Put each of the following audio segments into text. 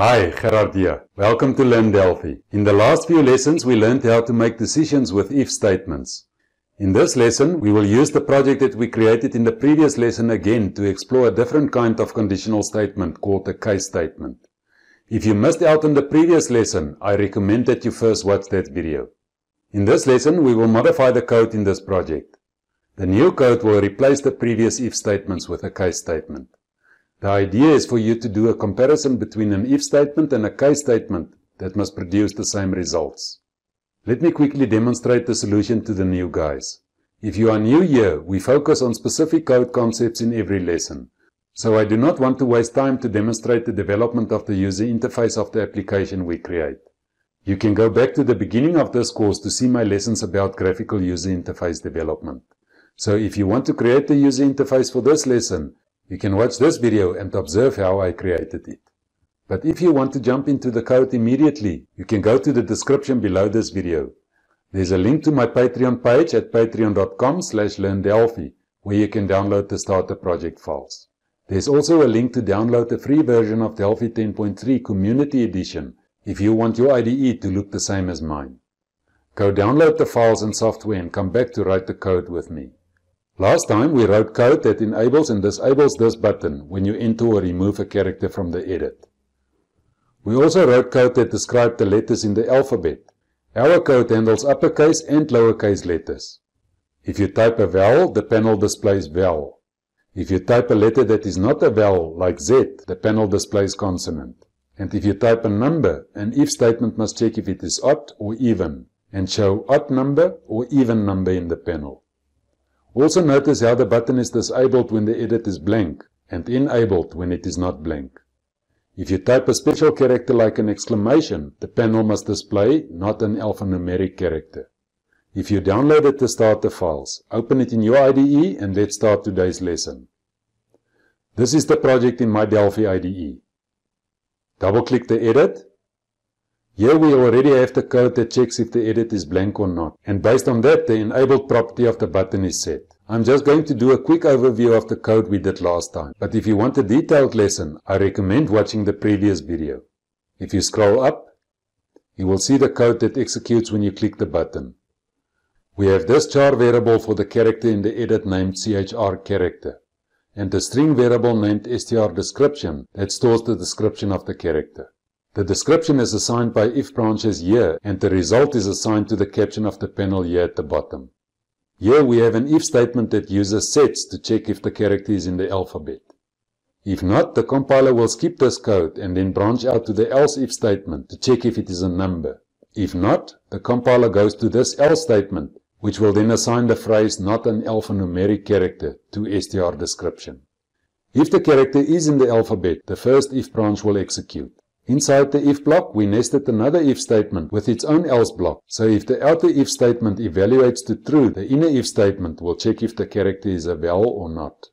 Hi, Gerard here. Welcome to LearnDelphi. In the last few lessons, we learned how to make decisions with if statements. In this lesson, we will use the project that we created in the previous lesson again to explore a different kind of conditional statement called a case statement. If you missed out on the previous lesson, I recommend that you first watch that video. In this lesson, we will modify the code in this project. The new code will replace the previous if statements with a case statement. The idea is for you to do a comparison between an if statement and a case statement that must produce the same results. Let me quickly demonstrate the solution to the new guys. If you are new here, we focus on specific code concepts in every lesson, so I do not want to waste time to demonstrate the development of the user interface of the application we create. You can go back to the beginning of this course to see my lessons about graphical user interface development. So if you want to create the user interface for this lesson, you can watch this video and observe how I created it. But if you want to jump into the code immediately, you can go to the description below this video. There's a link to my Patreon page at patreon.com/learndelphi, where you can download the starter project files. There's also a link to download the free version of Delphi 10.3 Community Edition, if you want your IDE to look the same as mine. Go download the files and software and come back to write the code with me. Last time we wrote code that enables and disables this button when you enter or remove a character from the edit. We also wrote code that described the letters in the alphabet. Our code handles uppercase and lowercase letters. If you type a vowel, the panel displays vowel. If you type a letter that is not a vowel, like Z, the panel displays consonant. And if you type a number, an if statement must check if it is odd or even, and show odd number or even number in the panel. Also notice how the button is disabled when the edit is blank and enabled when it is not blank. If you type a special character like an exclamation, the panel must display not an alphanumeric character. If you downloaded the starter files, open it in your IDE and let's start today's lesson. This is the project in my Delphi IDE. Double-click the edit. Here we already have the code that checks if the edit is blank or not, and based on that the enabled property of the button is set. I'm just going to do a quick overview of the code we did last time, but if you want a detailed lesson, I recommend watching the previous video. If you scroll up, you will see the code that executes when you click the button. We have this char variable for the character in the edit named chr character, and the string variable named str description that stores the description of the character. The description is assigned by if branches here, and the result is assigned to the caption of the panel here at the bottom. Here we have an if statement that uses sets to check if the character is in the alphabet. If not, the compiler will skip this code and then branch out to the else if statement to check if it is a number. If not, the compiler goes to this else statement, which will then assign the phrase not an alphanumeric character to str description. If the character is in the alphabet, the first if branch will execute. Inside the if block, we nested another if statement with its own else block, so if the outer if statement evaluates to true, the inner if statement will check if the character is a vowel or not.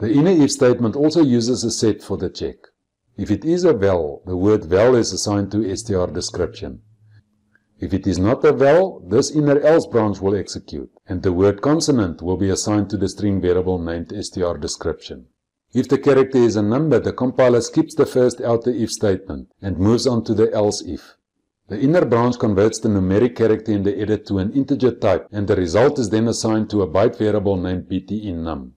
The inner if statement also uses a set for the check. If it is a vowel, the word vowel is assigned to str description. If it is not a vowel, this inner else branch will execute, and the word consonant will be assigned to the string variable named str description. If the character is a number, the compiler skips the first outer if statement and moves on to the else if. The inner branch converts the numeric character in the edit to an integer type, and the result is then assigned to a byte variable named btinum.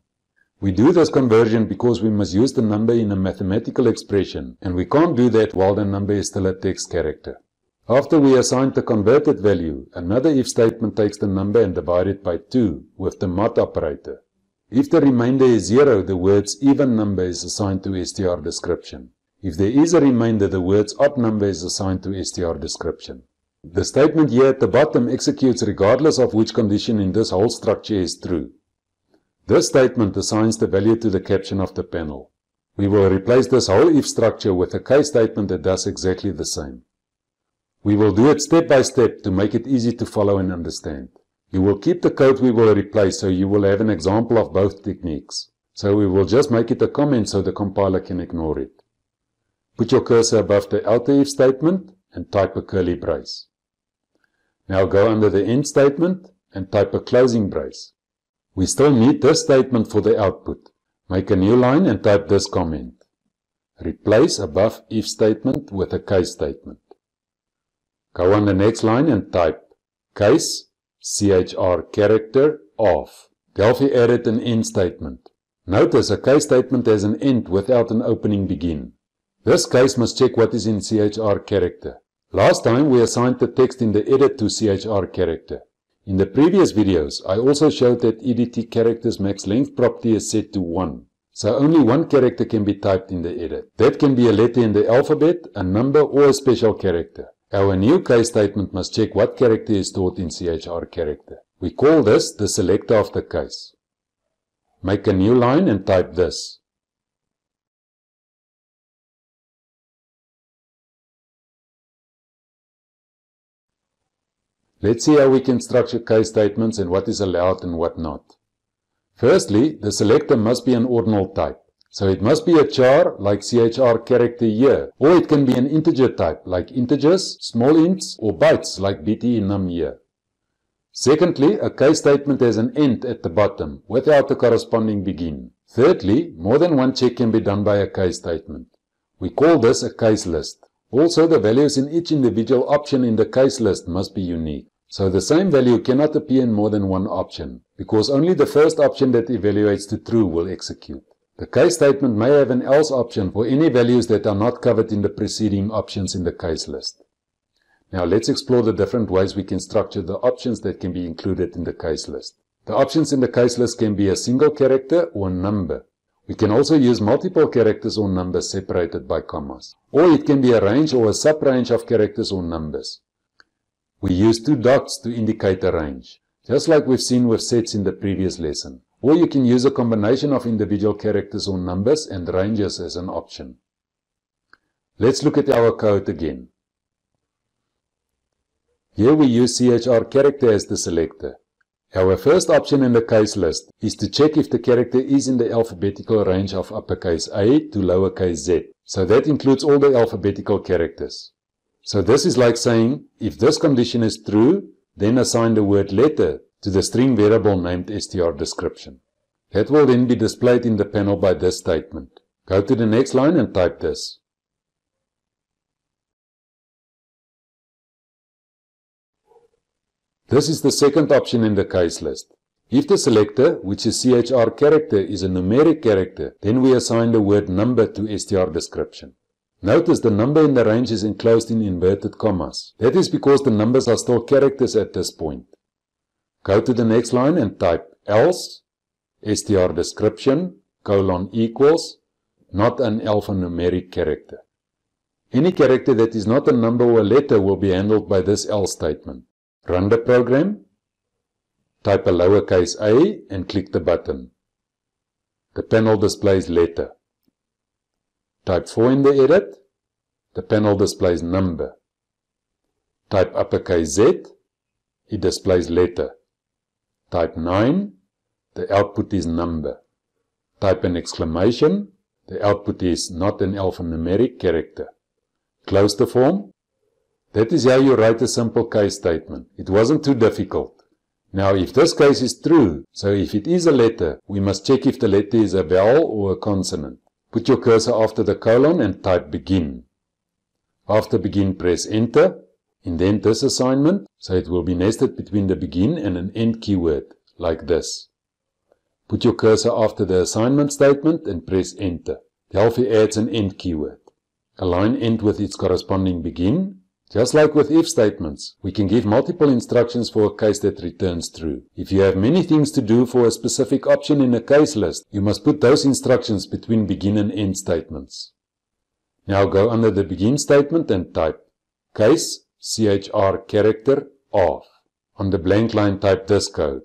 We do this conversion because we must use the number in a mathematical expression, and we can't do that while the number is still a text character. After we assigned the converted value, another if statement takes the number and divides it by 2 with the mod operator. If the remainder is 0, the words even number is assigned to str description. If there is a remainder, the words odd number is assigned to str description. The statement here at the bottom executes regardless of which condition in this whole structure is true. This statement assigns the value to the caption of the panel. We will replace this whole if structure with a case statement that does exactly the same. We will do it step by step to make it easy to follow and understand. You will keep the code we will replace, so you will have an example of both techniques. So we will just make it a comment so the compiler can ignore it. Put your cursor above the outer if statement and type a curly brace. Now go under the end statement and type a closing brace. We still need this statement for the output. Make a new line and type this comment. Replace above if statement with a case statement. Go on the next line and type case, CHR character, of. Delphi added an end statement. Notice a case statement has an end without an opening begin. This case must check what is in CHR character. Last time we assigned the text in the edit to CHR character. In the previous videos, I also showed that EDT character's max length property is set to 1. So only one character can be typed in the edit. That can be a letter in the alphabet, a number, or a special character. Our new case statement must check what character is stored in CHR character. We call this the selector of the case. Make a new line and type this. Let's see how we can structure case statements and what is allowed and what not. Firstly, the selector must be an ordinal type, so it must be a char like CHR character year, or it can be an integer type like integers, small ints, or bytes like BTE num year. Secondly, a case statement has an end at the bottom without the corresponding begin. Thirdly, more than one check can be done by a case statement. We call this a case list. Also, the values in each individual option in the case list must be unique. So the same value cannot appear in more than one option, because only the first option that evaluates to true will execute. The case statement may have an else option for any values that are not covered in the preceding options in the case list. Now let's explore the different ways we can structure the options that can be included in the case list. The options in the case list can be a single character or number. We can also use multiple characters or numbers separated by commas. Or it can be a range or a sub-range of characters or numbers. We use two dots to indicate a range, just like we've seen with sets in the previous lesson. Or you can use a combination of individual characters or numbers and ranges as an option. Let's look at our code again. Here we use CHR character as the selector. Our first option in the case list is to check if the character is in the alphabetical range of uppercase A to lowercase Z. So that includes all the alphabetical characters. So this is like saying, if this condition is true, then assign the word letter to the string variable named str description. That will then be displayed in the panel by this statement. Go to the next line and type this. This is the second option in the case list. If the selector, which is CHR character, is a numeric character, then we assign the word number to str description. Notice the number in the range is enclosed in inverted commas. That is because the numbers are still characters at this point. Go to the next line and type else, str description, =, not an alphanumeric character. Any character that is not a number or a letter will be handled by this else statement. Run the program, type a lowercase a and click the button. The panel displays letter. Type 4 in the edit, the panel displays number. Type uppercase Z, it displays letter. Type 9, the output is number. Type an exclamation, the output is not an alphanumeric character. Close the form. That is how you write a simple case statement. It wasn't too difficult. Now if this case is true, so if it is a letter, we must check if the letter is a vowel or a consonant. Put your cursor after the colon and type begin. After begin, press enter. Indent this assignment, so it will be nested between the begin and an end keyword, like this. Put your cursor after the assignment statement and press enter. Delphi adds an end keyword. Align end with its corresponding begin. Just like with if statements, we can give multiple instructions for a case that returns true. If you have many things to do for a specific option in a case list, you must put those instructions between begin and end statements. Now go under the begin statement and type case, CHR character, of. On the blank line type this code.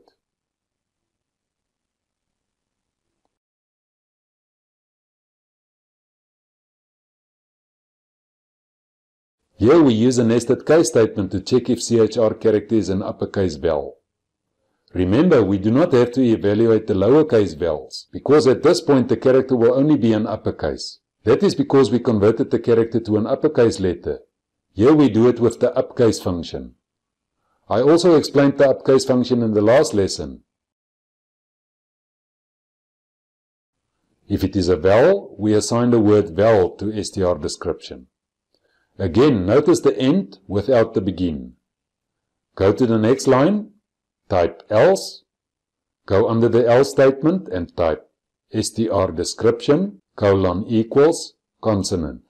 Here we use a nested case statement to check if CHR character is an uppercase vowel. Remember, we do not have to evaluate the lowercase vowels, because at this point the character will only be an uppercase. That is because we converted the character to an uppercase letter. Here we do it with the upcase function. I also explained the upcase function in the last lesson. If it is a val, we assign the word val to str description. Again, notice the end without the begin. Go to the next line, type else, go under the else statement and type str description : consonant.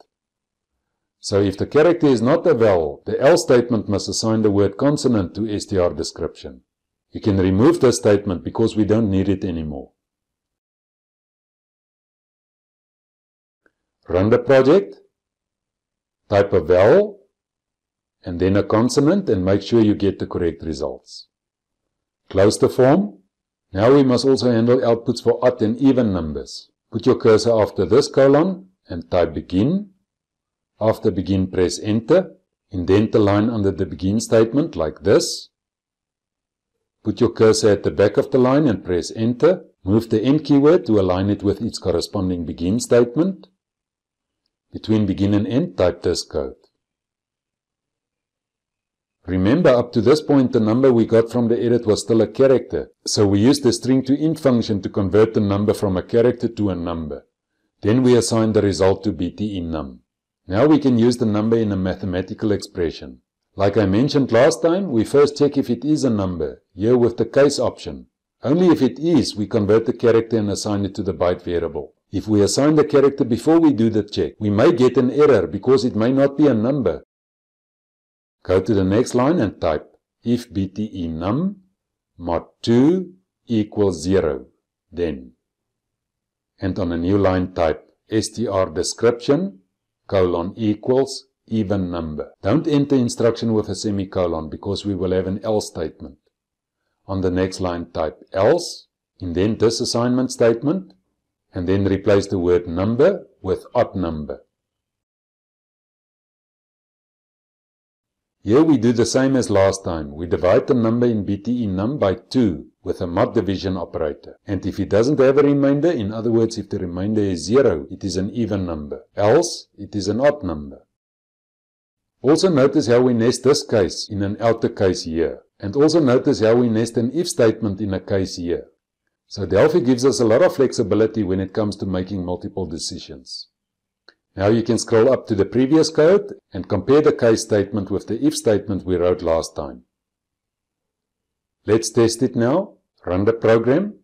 So if the character is not a vowel, the else statement must assign the word consonant to str description. You can remove this statement because we don't need it anymore. Run the project, type a vowel and then a consonant and make sure you get the correct results. Close the form. Now we must also handle outputs for odd and even numbers. Put your cursor after this : and type begin. After begin, press enter. Indent the line under the begin statement like this. Put your cursor at the back of the line and press enter. Move the end keyword to align it with its corresponding begin statement. Between begin and end, type this code. Remember, up to this point the number we got from the edit was still a character, so we used the string to int function to convert the number from a character to a number. Then we assigned the result to btEnum. Now we can use the number in a mathematical expression. Like I mentioned last time, we first check if it is a number, here with the case option. Only if it is, we convert the character and assign it to the byte variable. If we assign the character before we do the check, we may get an error because it may not be a number. Go to the next line and type if btEnum mod 2 equals 0, then. And on a new line type str description : even number. Don't end the instruction with a semicolon because we will have an else statement. On the next line type else, indent this assignment statement and then replace the word number with odd number. Here we do the same as last time. We divide the number in btEnum by 2 with a mod division operator. And if it doesn't have a remainder, in other words, if the remainder is 0, it is an even number. Else, it is an odd number. Also notice how we nest this case in an outer case here. And also notice how we nest an if statement in a case here. So Delphi gives us a lot of flexibility when it comes to making multiple decisions. Now you can scroll up to the previous code and compare the case statement with the if statement we wrote last time. Let's test it now. Run the program.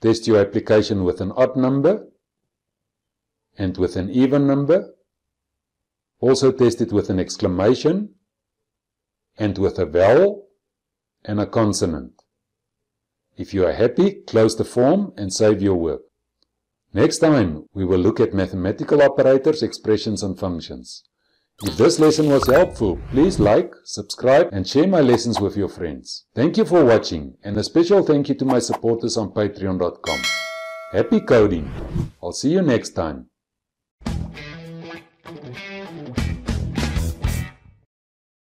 Test your application with an odd number and with an even number. Also test it with an exclamation and with a vowel and a consonant. If you are happy, close the form and save your work. Next time, we will look at mathematical operators, expressions and functions. If this lesson was helpful, please like, subscribe and share my lessons with your friends. Thank you for watching and a special thank you to my supporters on Patreon.com. Happy coding! I'll see you next time.